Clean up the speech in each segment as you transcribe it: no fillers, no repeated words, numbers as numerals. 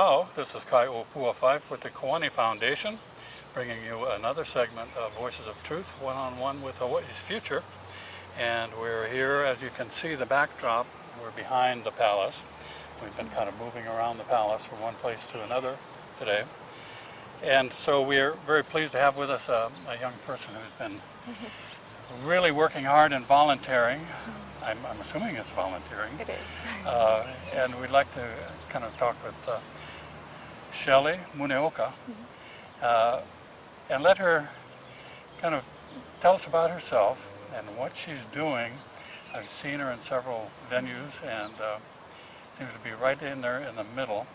Kau. This is Kaiopua Fife with the Koani Foundation, bringing you another segment of Voices of Truth, one-on-one with Hawaii's future. And we're here, as you can see the backdrop, we're behind the palace. We've been kind of moving around the palace from one place to another today. And so we're very pleased to have with us a young person who's been really working hard and volunteering. I'm assuming it's volunteering. It is. And we'd like to kind of talk with Shelly Muneoka and let her kind of tell us about herself and what she's doing. I've seen her in several venues and seems to be right in there in the middle.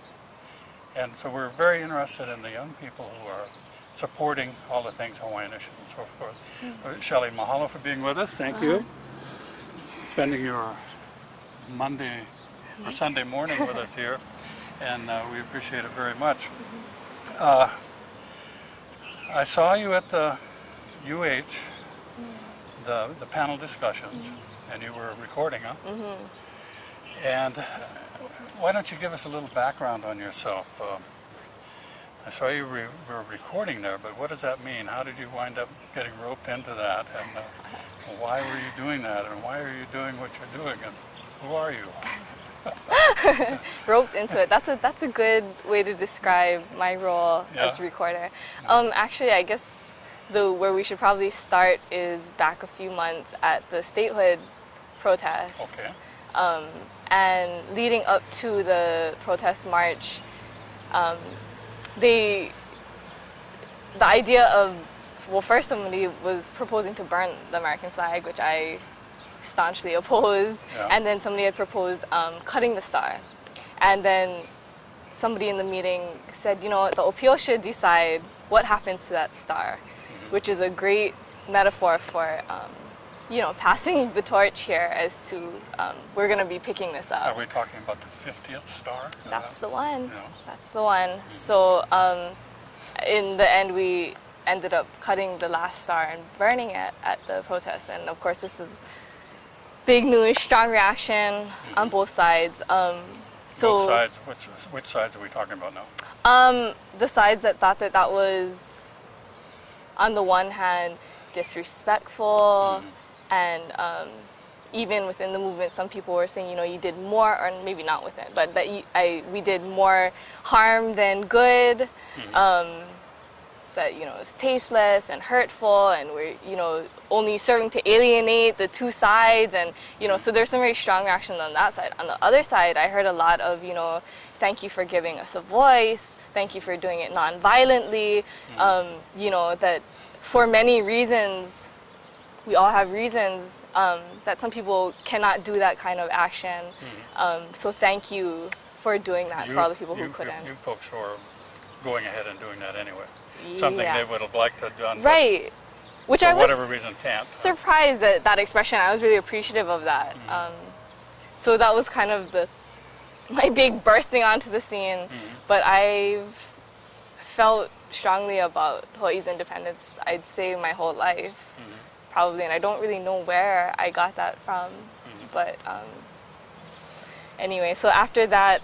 And so we're very interested in the young people who are supporting all the things Hawaiian issues and so forth. So Shelly, mahalo for being with us. Thank you. Spending your Monday or Sunday morning with us here, and we appreciate it very much. I saw you at the the panel discussions, and you were recording, huh? And why don't you give us a little background on yourself? I saw you were recording there, but what does that mean? How did you wind up getting roped into that? And why were you doing that? And why are you doing what you're doing? And who are you? Roped into it. That's a good way to describe my role as recorder. Actually, I guess where we should probably start is back a few months at the statehood protest. Okay. And leading up to the protest march, the idea of, well, first somebody was proposing to burn the American flag, which I staunchly opposed, and then somebody had proposed cutting the star, and then somebody in the meeting said, you know, the OPO should decide what happens to that star, which is a great metaphor for, you know, passing the torch here as to, we're going to be picking this up. Are we talking about the 50th star? That's the one. Yeah. That's the one. So in the end, we ended up cutting the last star and burning it at the protest. And of course, this is big news, strong reaction on both sides. Both sides? Which sides are we talking about now? The sides that thought that that was, on the one hand, disrespectful, and even within the movement, some people were saying, you know, you did more, or maybe not with it, but that we did more harm than good, that, you know, it's tasteless and hurtful, and we're, you know, only serving to alienate the two sides, and, you know, so there's some very strong reactions on that side. On the other side, I heard a lot of, you know, thank you for giving us a voice, thank you for doing it non-violently, you know, that for many reasons, we all have reasons that some people cannot do that kind of action. So thank you for doing that for all the people who couldn't. You folks who are going ahead and doing that anyway. Something they would have liked to have done. Right. Which I was surprised at that expression. I was really appreciative of that. So that was kind of my big bursting onto the scene. But I've felt strongly about Hawaii's independence, I'd say, my whole life. Probably, and I don't really know where I got that from, but anyway, so after that,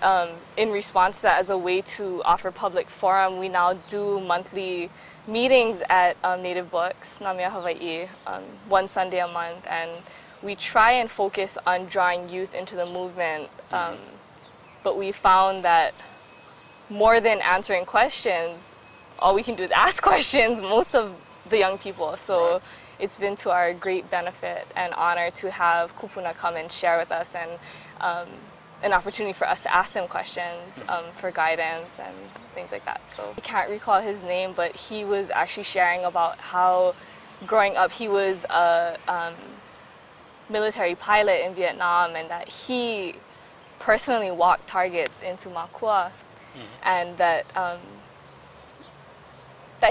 in response to that, as a way to offer public forum, we now do monthly meetings at Native Books Nami'a Hawaii, one Sunday a month, and we try and focus on drawing youth into the movement, but we found that more than answering questions, all we can do is ask questions, most of the young people, so it's been to our great benefit and honor to have kupuna come and share with us, and an opportunity for us to ask them questions for guidance and things like that. So I can't recall his name, but he was actually sharing about how growing up he was a military pilot in Vietnam, and that he personally walked targets into Makua, and that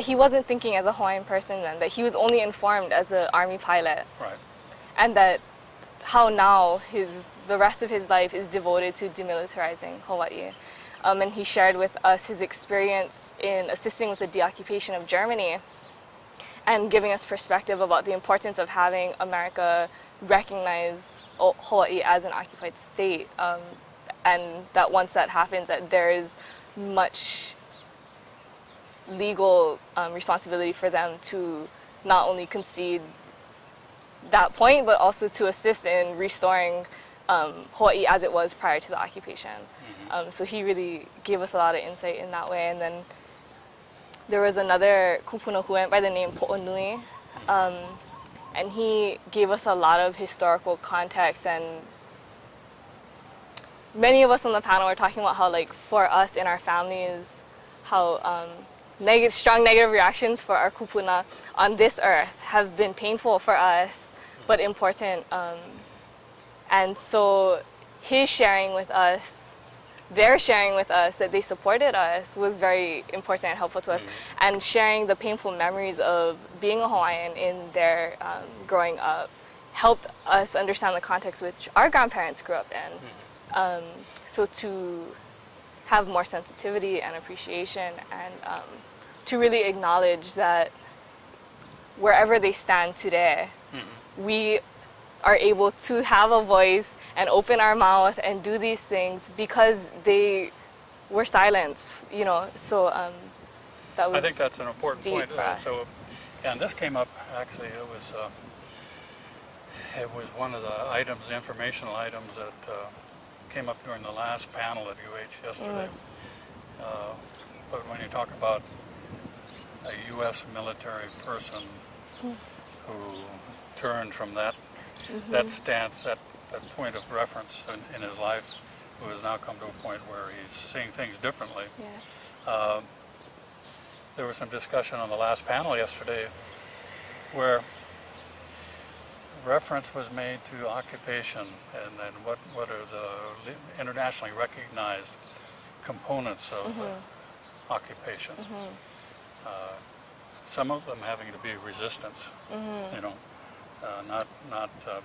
he wasn't thinking as a Hawaiian person then, that he was only informed as an army pilot. Right. And that how now the rest of his life is devoted to demilitarizing Hawaii. And he shared with us his experience in assisting with the deoccupation of Germany and giving us perspective about the importance of having America recognize Hawaii as an occupied state. And that once that happens, that there is much legal responsibility for them to not only concede that point, but also to assist in restoring Hawaii as it was prior to the occupation. Mm-hmm. So he really gave us a lot of insight in that way. And then there was another kupunahuen by the name Po'onui, and he gave us a lot of historical context. And many of us on the panel were talking about how, like, for us in our families, how strong negative reactions for our kupuna on this earth have been painful for us, but important. And so their sharing with us that they supported us was very important and helpful to us, and sharing the painful memories of being a Hawaiian in their growing up helped us understand the context which our grandparents grew up in. So to have more sensitivity and appreciation, and to really acknowledge that wherever they stand today, we are able to have a voice and open our mouth and do these things because they were silenced, you know. So that was, I think that's an important point. So, and this came up actually. It was one of the items, informational items that came up during the last panel at UH yesterday. But when you talk about a U.S. military person who turned from that that stance, that point of reference in his life, who has now come to a point where he's seeing things differently. Yes. There was some discussion on the last panel yesterday where reference was made to occupation and then what are the internationally recognized components of occupation. Some of them having to be resistance, you know, not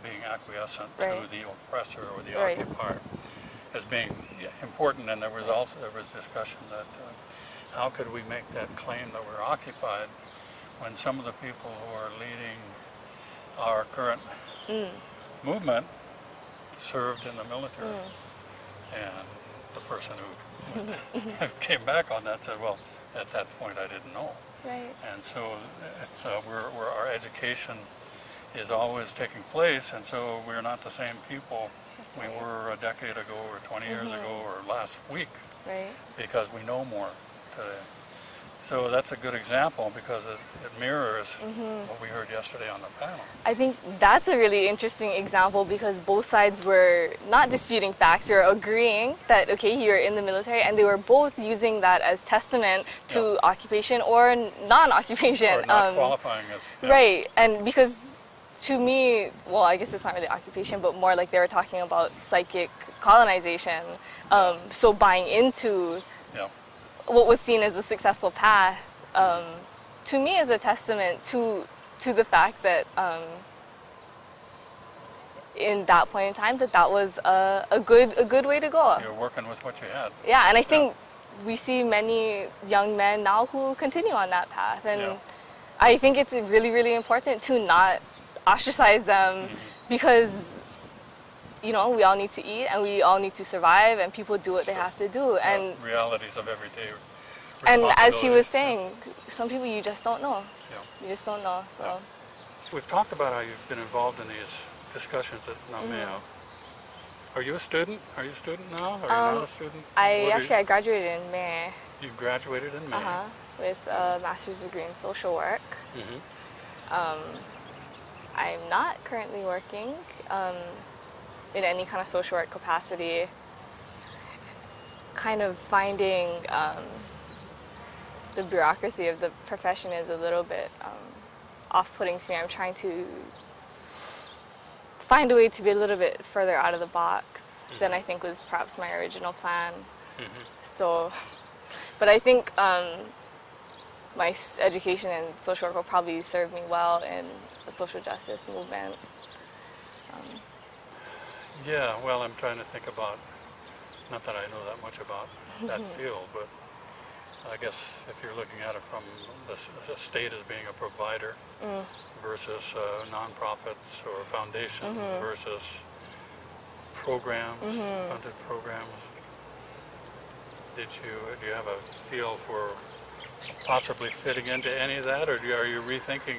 being acquiescent to the oppressor or the occupier as being important. And there was discussion that how could we make that claim that we're occupied when some of the people who are leading our current movement served in the military. And the person who was came back on that said, well, at that point I didn't know. And so it's, we're, our education is always taking place, and so we're not the same people we were a decade ago or 20 years ago or last week, because we know more today. So that's a good example because it mirrors what we heard yesterday on the panel. I think that's a really interesting example because both sides were not disputing facts. They were agreeing that, okay, you're in the military, and they were both using that as testament to occupation or non-occupation. Or not qualifying as. Right, and because to me, well, I guess it's not really occupation, but more like they were talking about psychic colonization, so buying into what was seen as a successful path, to me is a testament to the fact that in that point in time that was a good way to go. You're working with what you had. Yeah, and I think we see many young men now who continue on that path, and I think it's really, really important to not ostracize them because, you know, we all need to eat and we all need to survive, and people do what they have to do. And realities of everyday. And as he was saying, some people you just don't know. You just don't know. So we've talked about how you've been involved in these discussions at Nami'a. Are you a student? Are you a student now? Or are you not a student? I graduated in May. You graduated in May. With a master's degree in social work. I'm not currently working. In any kind of social work capacity, kind of finding the bureaucracy of the profession is a little bit off-putting to me. I'm trying to find a way to be a little bit further out of the box than I think was perhaps my original plan. So, but I think my education in social work will probably serve me well in the social justice movement. Yeah, well, I'm trying to think about, not that I know that much about that field, but I guess if you're looking at it from the state as being a provider versus nonprofits or foundation versus programs, funded programs, do you have a feel for possibly fitting into any of that, or are you rethinking?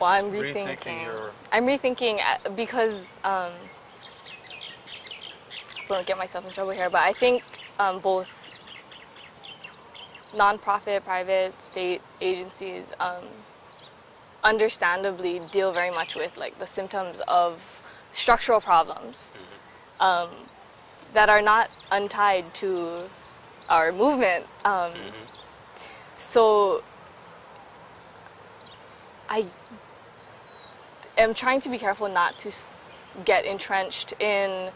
Well, I'm rethinking. I'm rethinking because I don't get myself in trouble here, but I think both nonprofit, private, state agencies understandably deal very much with like the symptoms of structural problems that are not untied to our movement. So I am trying to be careful not to get entrenched in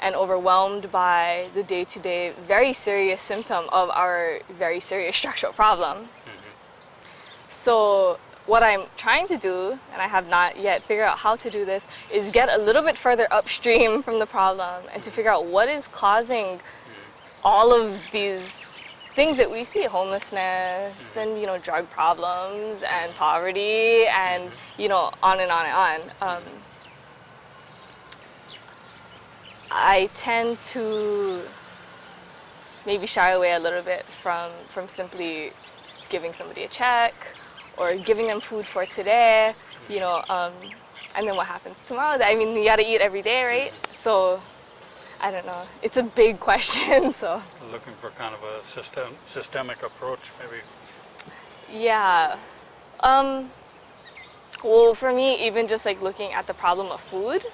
and overwhelmed by the day-to-day very serious symptom of our very serious structural problem. So what I'm trying to do, and I have not yet figured out how to do this, is get a little bit further upstream from the problem and to figure out what is causing all of these things that we see, homelessness and, you know, drug problems and poverty and, you know, on and on and on. I tend to maybe shy away a little bit from simply giving somebody a check or giving them food for today, you know, and then what happens tomorrow? I mean, you gotta eat every day, right? So, I don't know. It's a big question, so. Looking for kind of a systemic approach, maybe? Yeah. Well, for me, even just like looking at the problem of food,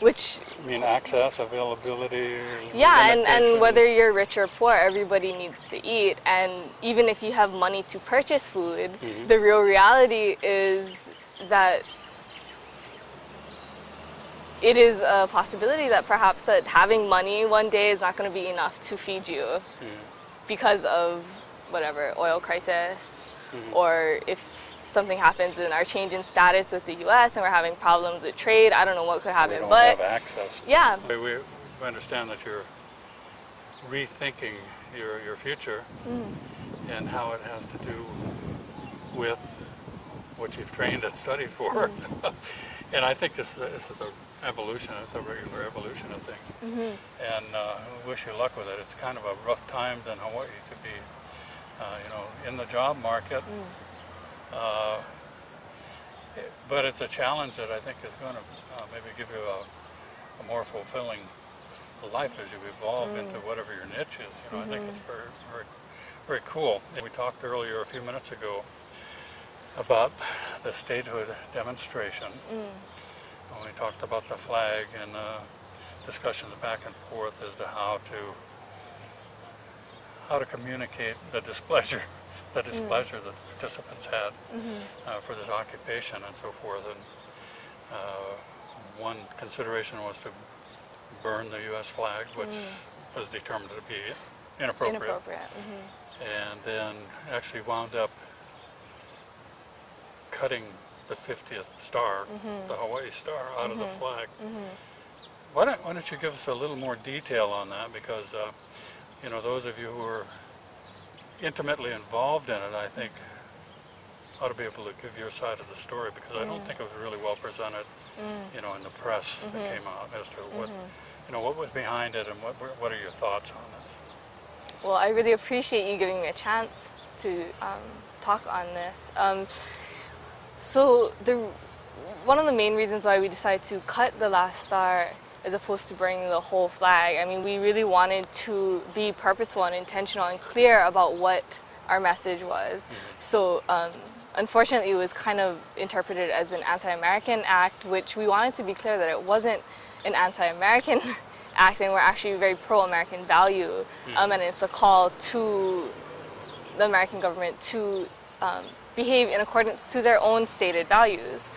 which... You mean access, availability? Yeah, and whether you're rich or poor, everybody needs to eat. And even if you have money to purchase food, the real reality is that it is a possibility that perhaps that having money one day is not going to be enough to feed you because of whatever, oil crisis, or if something happens in our change in status with the U.S. and we're having problems with trade. I don't know what could happen, but... We don't have access. Yeah. We understand that you're rethinking your future and how it has to do with what you've trained and studied for. And I think this is an evolution. It's a regular evolution of things. And wish you luck with it. It's kind of a rough time in Hawaii to be, you know, in the job market. But it's a challenge that I think is going to maybe give you a more fulfilling life as you evolve into whatever your niche is. You know, I think it's very, very, very cool. We talked earlier a few minutes ago about the statehood demonstration. When we talked about the flag and discussions back and forth as to how to communicate the displeasure. The displeasure that the participants had for this occupation and so forth. And one consideration was to burn the U.S. flag, which was determined to be inappropriate. And then actually wound up cutting the 50th star, the Hawaii star, out of the flag. Why don't you give us a little more detail on that? Because, you know, those of you who are intimately involved in it, I think, ought to be able to give your side of the story, because I don't think it was really well presented, you know, in the press that came out as to what, you know, what was behind it and what are your thoughts on this? Well, I really appreciate you giving me a chance to talk on this. So one of the main reasons why we decided to cut the last star as opposed to burning the whole flag. I mean, we really wanted to be purposeful and intentional and clear about what our message was. So unfortunately, it was kind of interpreted as an anti-American act, which we wanted to be clear that it wasn't an anti-American act, and we're actually very pro-American value. And it's a call to the American government to behave in accordance to their own stated values.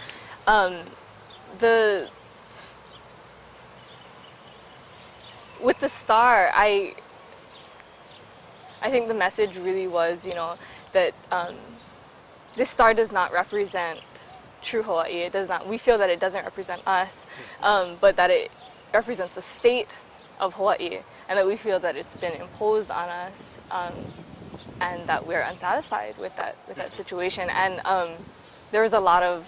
With the star, I think the message really was, you know, that this star does not represent true Hawaii. It does not. We feel that it doesn't represent us, but that it represents a state of Hawaii, and that we feel that it's been imposed on us, and that we're unsatisfied with that situation. And there was a lot of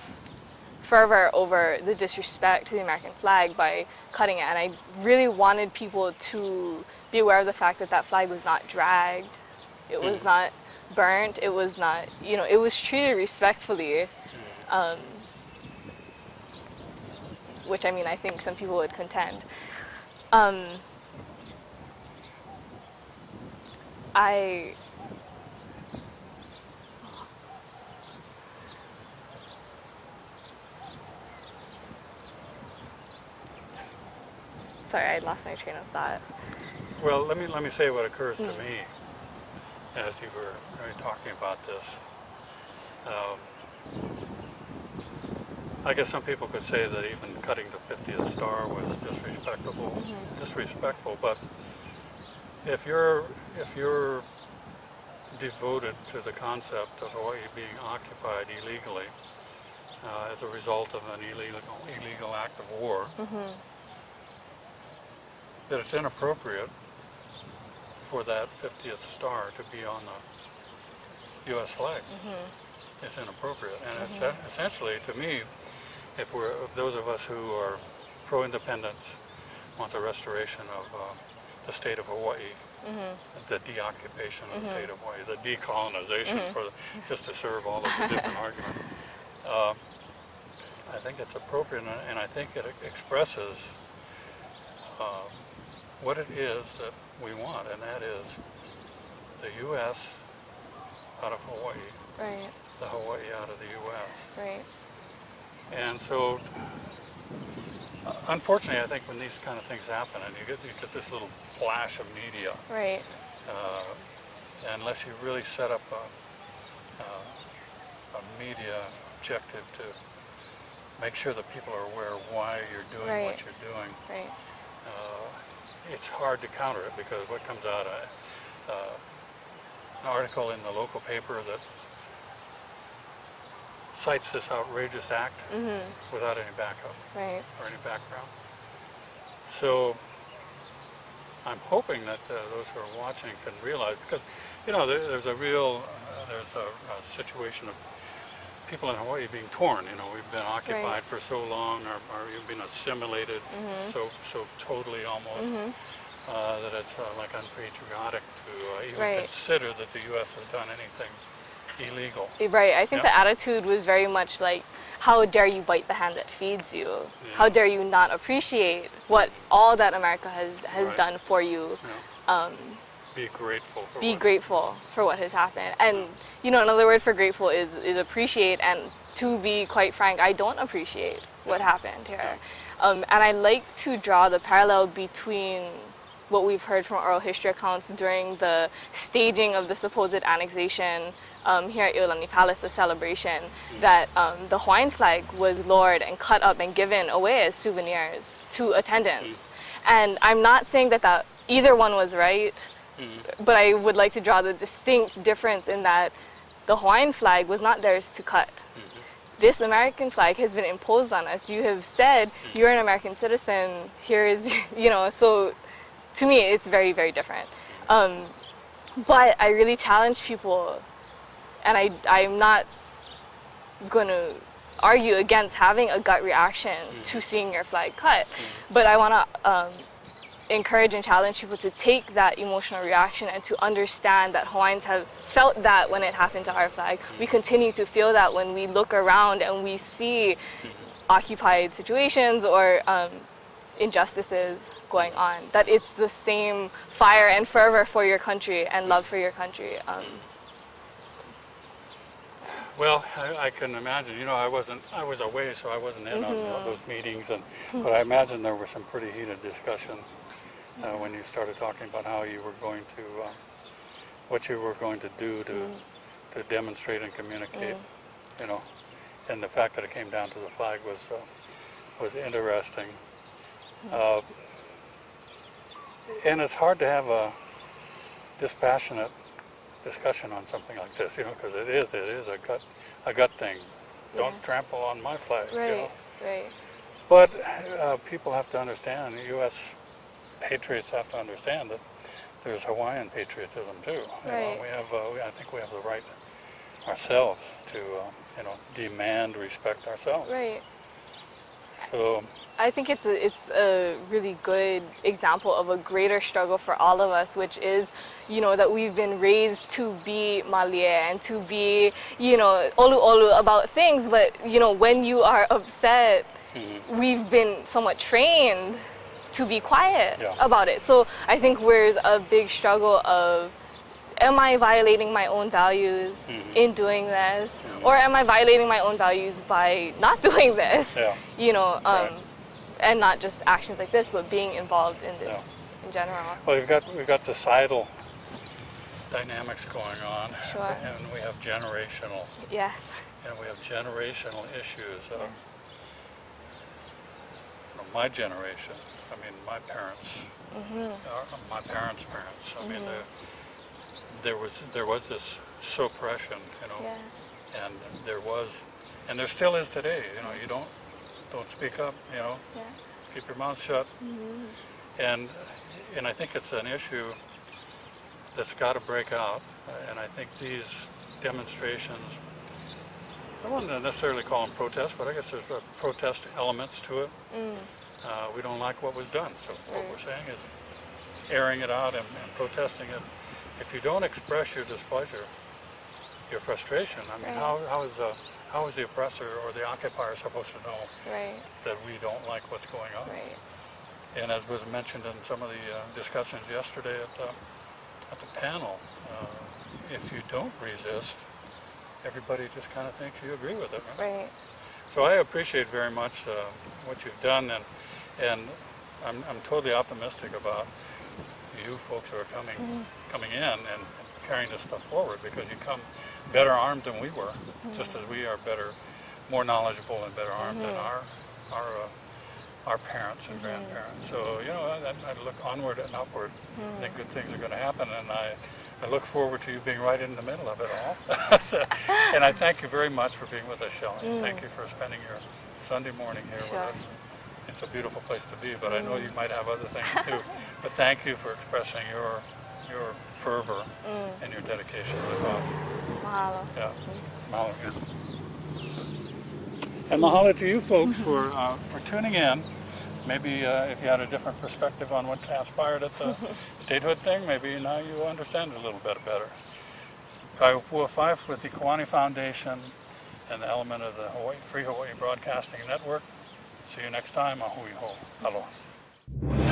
fervor over the disrespect to the American flag by cutting it, and I really wanted people to be aware of the fact that that flag was not dragged, it was not burnt, it was not, you know, it was treated respectfully, which, I mean, I think some people would contend. Sorry, I lost my train of thought. Well, let me say what occurs to me as you were talking about this. I guess some people could say that even cutting the 50th star was disrespectful, but if you're devoted to the concept of Hawaii being occupied illegally as a result of an illegal act of war, that it's inappropriate for that 50th star to be on the U.S. flag. It's inappropriate, and it's essentially, to me, if those of us who are pro-independence want the restoration of the state of Hawaii, the deoccupation of the state of Hawaii, the decolonization, just to serve all of the different arguments, I think it's appropriate, and I think it expresses what it is that we want, and that is the U.S. out of Hawaii, right? The Hawaii out of the U.S. Right. And so, unfortunately, I think when these kind of things happen, and you get this little flash of media, right? Unless you really set up a media objective to make sure that people are aware why you're doing what you're doing. Right. It's hard to counter it, because what comes out, an article in the local paper that cites this outrageous act without any backup or any background. So I'm hoping that those who are watching can realize, because you know there's a situation of people in Hawaii being torn. You know, we've been occupied for so long, or you've been assimilated so totally almost that it's like unpatriotic to even consider that the U.S. has done anything illegal. Right. I think the attitude was very much like, how dare you bite the hand that feeds you? How dare you not appreciate what all that America has done for you? Be grateful. Be grateful for what has happened. And you know, another word for grateful is appreciate. And to be quite frank, I don't appreciate what happened here. And I like to draw the parallel between what we've heard from oral history accounts during the staging of the supposed annexation here at Iolani Palace, the celebration, that the Hawaiian flag was lowered and cut up and given away as souvenirs to attendants. And I'm not saying that either one was right. But I would like to draw the distinct difference in that the Hawaiian flag was not theirs to cut. This American flag has been imposed on us. You have said you're an American citizen. Here is, you know, so to me it's very, very different. But I really challenge people, and I'm not going to argue against having a gut reaction to seeing your flag cut, but I want to encourage and challenge people to take that emotional reaction and to understand that Hawaiians have felt that when it happened to our flag. We continue to feel that when we look around and we see occupied situations or injustices going on, that it's the same fire and fervor for your country and love for your country. Well, I can imagine. You know, I was away, so I wasn't in on those meetings, but I imagine there was some pretty heated discussion. When you started talking about how you were going to, what you were going to do to demonstrate and communicate, you know, and the fact that it came down to the flag was interesting, and it's hard to have a dispassionate discussion on something like this, you know, because it is a gut thing. Don't trample on my flag, you know? But people have to understand the U.S. patriots have to understand that there's Hawaiian patriotism too. You know, we have, I think we have the right ourselves to, you know, demand respect ourselves. So I think it's a really good example of a greater struggle for all of us, which is, you know, that we've been raised to be Malie and to be, you know, olu about things, but, you know, when you are upset, mm-hmm. we've been somewhat trained to be quiet about it. So I think there's a big struggle of, am I violating my own values mm-hmm. in doing this, mm-hmm. or am I violating my own values by not doing this? Yeah. You know. Right. And not just actions like this, but being involved in this in general. Well, we've got societal dynamics going on, and we have generational. Yes. And we have generational issues of from my generation. I mean, my parents, my parents' parents. I mean, there was this suppression, you know, and there was, and there still is today. You know, you don't speak up, you know, keep your mouth shut. And I think it's an issue that's got to break out, and I think these demonstrations, I wouldn't necessarily call them protests, but I guess there's protest elements to it. We don't like what was done, so what we're saying is airing it out and protesting it. If you don't express your displeasure, your frustration, I mean, how is the oppressor or the occupier supposed to know that we don't like what's going on? Right. And as was mentioned in some of the discussions yesterday at the panel, if you don't resist, everybody just kind of thinks you agree with it. Right. So I appreciate very much what you've done, and I'm totally optimistic about you folks who are coming in and carrying this stuff forward, because you come better armed than we were, just as we are better, more knowledgeable and better armed than our parents and grandparents. So, you know, I look onward and upward. I think good things are going to happen, and I look forward to you being right in the middle of it all. And I thank you very much for being with us, Shelly. Thank you for spending your Sunday morning here with us. It's a beautiful place to be, but I know you might have other things to do. But thank you for expressing your fervor and your dedication to the cause. Mahalo. Yeah, mahalo. And mahalo to you folks for tuning in. Maybe if you had a different perspective on what transpired at the statehood thing, maybe now you understand it a little bit better. Kaiopua Fife with the Koani Foundation and the element of the Free Hawaii Broadcasting Network. See you next time. Ahui ho. Aloha.